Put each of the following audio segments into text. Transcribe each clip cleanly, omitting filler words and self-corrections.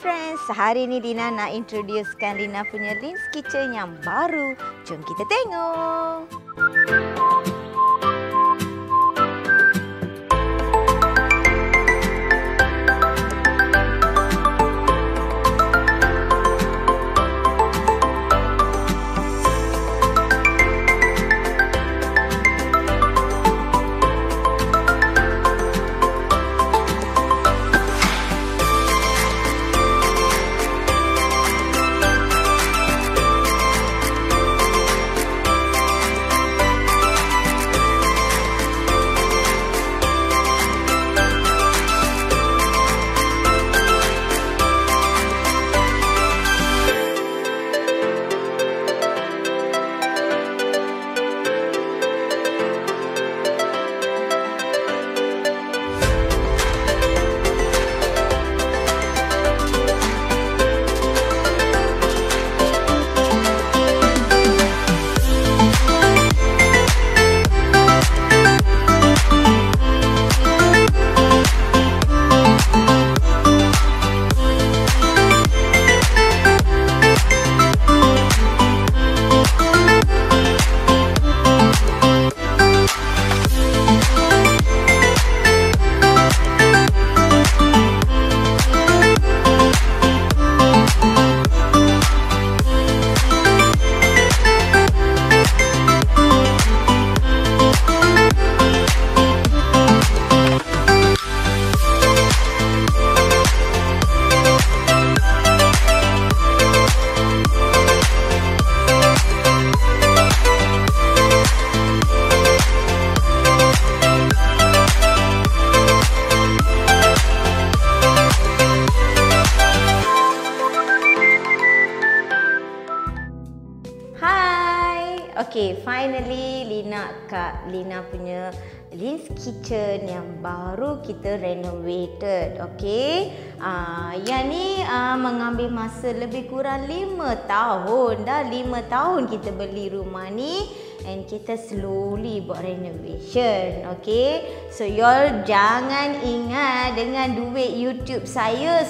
friends, hari ini Lina nak introducekan Lina punya Lin's Kitchen yang baru. Jom kita tengok. Okay, finally Lina punya Lin's Kitchen yang baru kita renovated. Okay, yang ni mengambil masa lebih kurang 5 tahun. Dah 5 tahun kita beli rumah ni and kita slowly buat renovation. Okay, so y'all jangan ingat dengan duit YouTube saya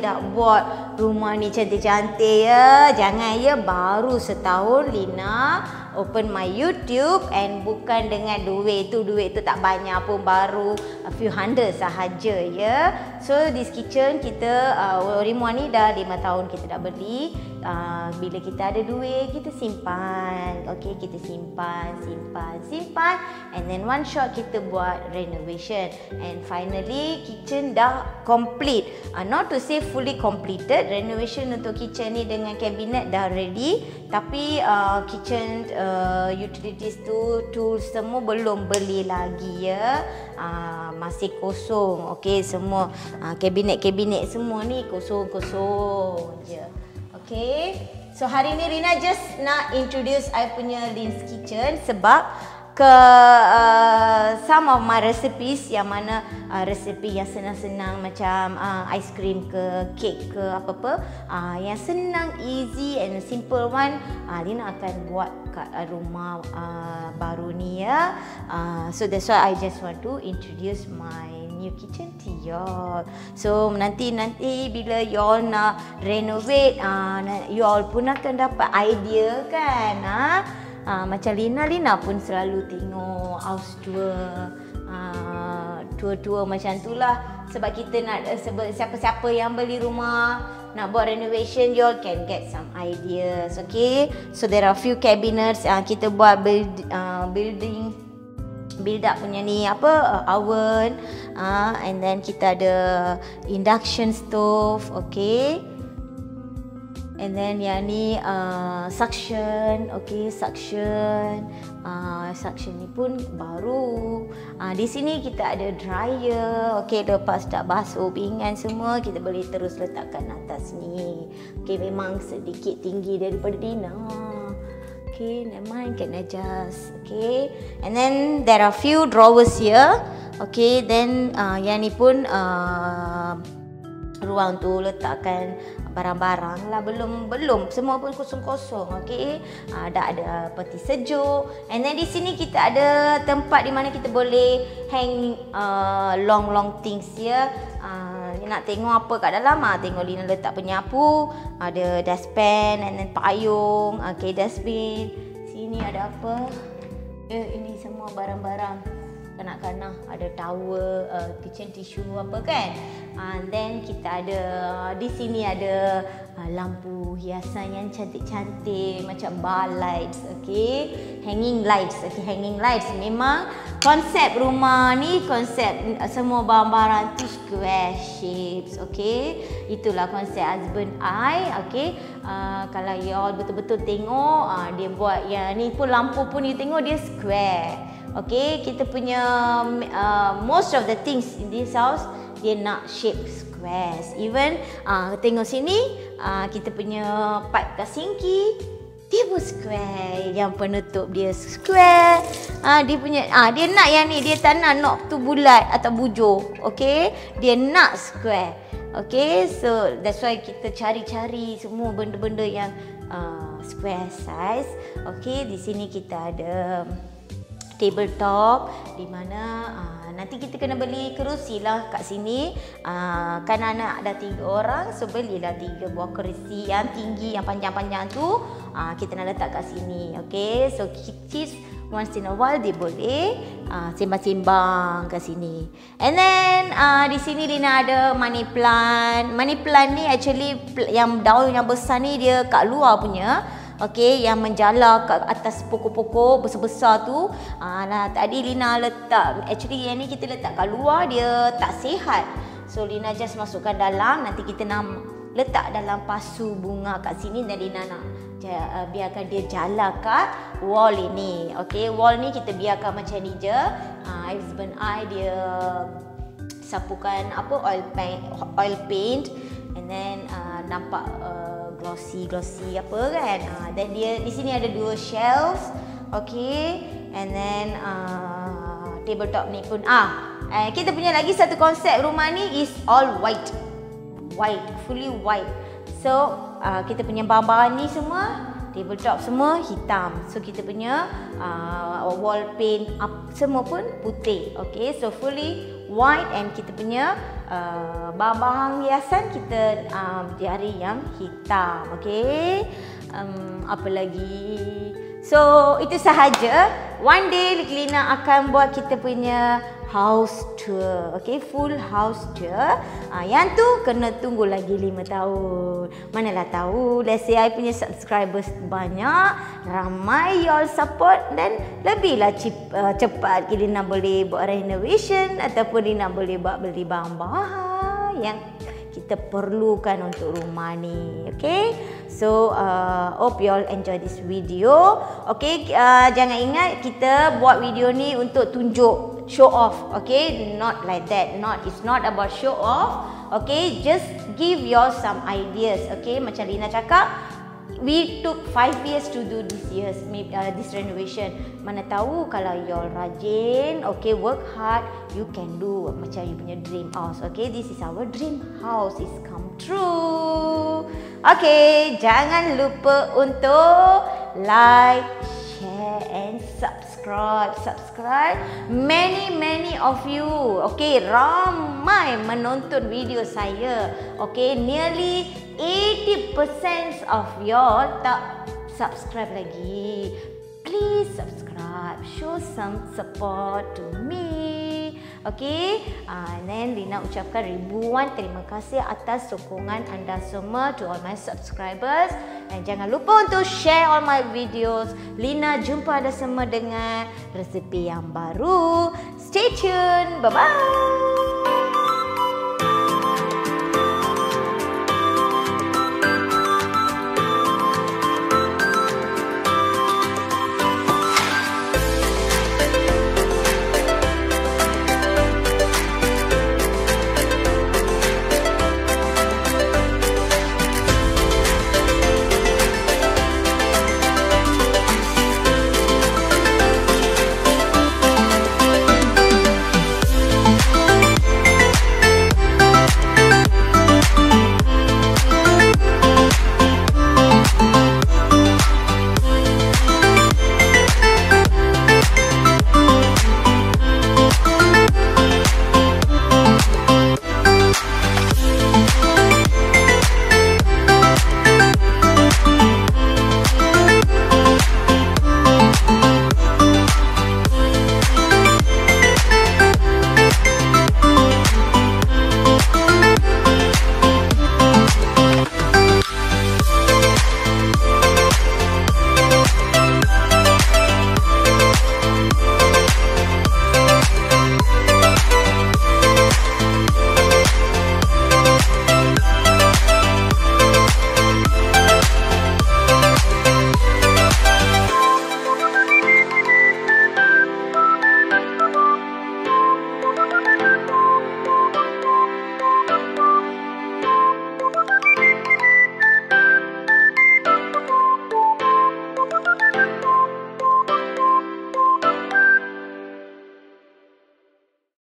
dah buat rumah ni cantik-cantik ya. Jangan ya, baru setahun Lina open my YouTube, and bukan dengan duit tu tak banyak pun, baru a few hundred sahaja ya. Yeah. So this kitchen kita rumah ni dah 5 tahun kita dah beli. Bila kita ada duit kita simpan. Okey, kita simpan and then one shot kita buat renovation and finally kitchen dah complete. Not to say fully completed, renovation untuk kitchen ni dengan kabinet dah ready, tapi kitchen utilities tu, tools semua belum beli lagi ya. Masih kosong. Okey, semua kabinet-kabinet semua ni kosong-kosong je. Okey. So hari ni Lina just nak introduce I punya Lin's Kitchen sebab some of my recipes yang mana resipi yang senang-senang macam ice cream ke, cake ke, apa-apa yang senang, easy and simple one, Lina akan buat kat rumah baru ni ya. So that's why I just want to introduce my new kitchen to y'all. So nanti bila y'all nak renovate, y'all pun akan dapat idea kan. Macam Lina pun selalu tengok house tour macam tu lah. Sebab kita nak siapa-siapa yang beli rumah nak buat renovation, you all can get some ideas. Okay, so there are few cabinets kita buat build up punya ni oven, and then kita ada induction stove. Okay, and then yang ni suction. Okay, suction ni pun baru. Di sini kita ada dryer. Okay, lepas dah basuh pinggan semua, kita boleh terus letakkan atas ni. Okay, memang sedikit tinggi daripada Lina. Okay, never mind, can adjust. Okay, and then there are few drawers here. Okay, then yang ni pun ruang tu letakkan barang-barang lah, belum semua pun kosong-kosong. Okey, dah ada peti sejuk, and then di sini kita ada tempat di mana kita boleh hang long things ya. Ni nak tengok apa kat dalam, tengok Lina letak penyapu, ada dustpan and then payung, okay, dustbin. Sini ada apa? Ini semua barang-barang kanak-kanak, ada towel, kitchen tissue apa kan. And then kita ada di sini ada lampu hiasan yang cantik-cantik macam bar lights, okey, hanging lights. Okey, hanging lights memang konsep rumah ni, konsep semua barang-barang tu square shapes, okey. Itulah konsep husband I, okey. Kalau you all betul-betul tengok, dia buat yang ni pun, lampu pun you tengok dia square. Okey, kita punya most of the things in this house dia nak shape squares. Even tengok sini, kita punya pipe kat sinki dia pun square, yang penutup dia square. Dia punya dia nak yang ni, dia tak nak knob tu bulat atau bujur. Okey, dia nak square. Okey, so that's why kita cari-cari semua benda-benda yang square size. Okey, di sini kita ada tabletop di mana nanti kita kena beli kerusi lah kat sini. Kan anak ada 3 orang, so belilah 3 buah kerusi yang tinggi, yang panjang-panjang tu. Kita nak letak kat sini, okay. So kids once in a while dia boleh sembang-sembang kat sini. And then di sini Lina ada money plant. Money plant ni actually yang daun yang besar ni dia kat luar punya. Okey, yang menjala kat atas pokok-pokok besar-besar tu. Tadi Lina letak, actually yang ni kita letak kat luar, dia tak sihat. So Lina just masukkan dalam, nanti kita nak letak dalam pasu bunga kat sini, dan Lina nak biarkan dia jala kat wall ini. Okey, wall ni kita biarkan macam ni je. Husband I dia sapukan apa, oil paint and then nampak glossy apa kan. Dan dia di sini ada 2 shelves, okey. And then tabletop ni pun kita punya lagi satu konsep rumah ni is all white, fully white. So kita punya barang-barang ni semua, tabletop semua hitam. So kita punya wall paint up, semua pun putih. Okey, so fully white, and kita punya barang-barang hiasan kita jari yang hitam, okey. Apa lagi? So itu sahaja. One day Lina akan buat kita punya house tour, okey, full house tour. Yang tu kena tunggu lagi 5 tahun. Manalah tahu, let's say I punya subscribers banyak, ramai y'all support, dan lebihlah cepat Lina boleh buat renovation ataupun Lina boleh buat beli bahan-bahan yang kita perlukan untuk rumah ni, okay. So hope you all enjoy this video. Okay, jangan ingat kita buat video ni untuk tunjuk, show off, okay. Not like that, it's not about show off, okay. Just give you all some ideas, okay. Macam Lina cakap, we took 5 years to do this renovation. Mana tahu kalau you all rajin, okay, work hard, you can do macam you punya dream house, okay. This is our dream house, is come true. Okay, jangan lupa untuk like, share and subscribe. Many of you, okay, ramai menonton video saya, okay. Nearly 80% of y'all tak subscribe lagi. Please subscribe, show some support to me, okay. And then Lina ucapkan ribuan terima kasih atas sokongan anda semua, to all my subscribers. Dan jangan lupa untuk share all my videos. Lina jumpa anda semua dengan resepi yang baru. Stay tuned, bye-bye.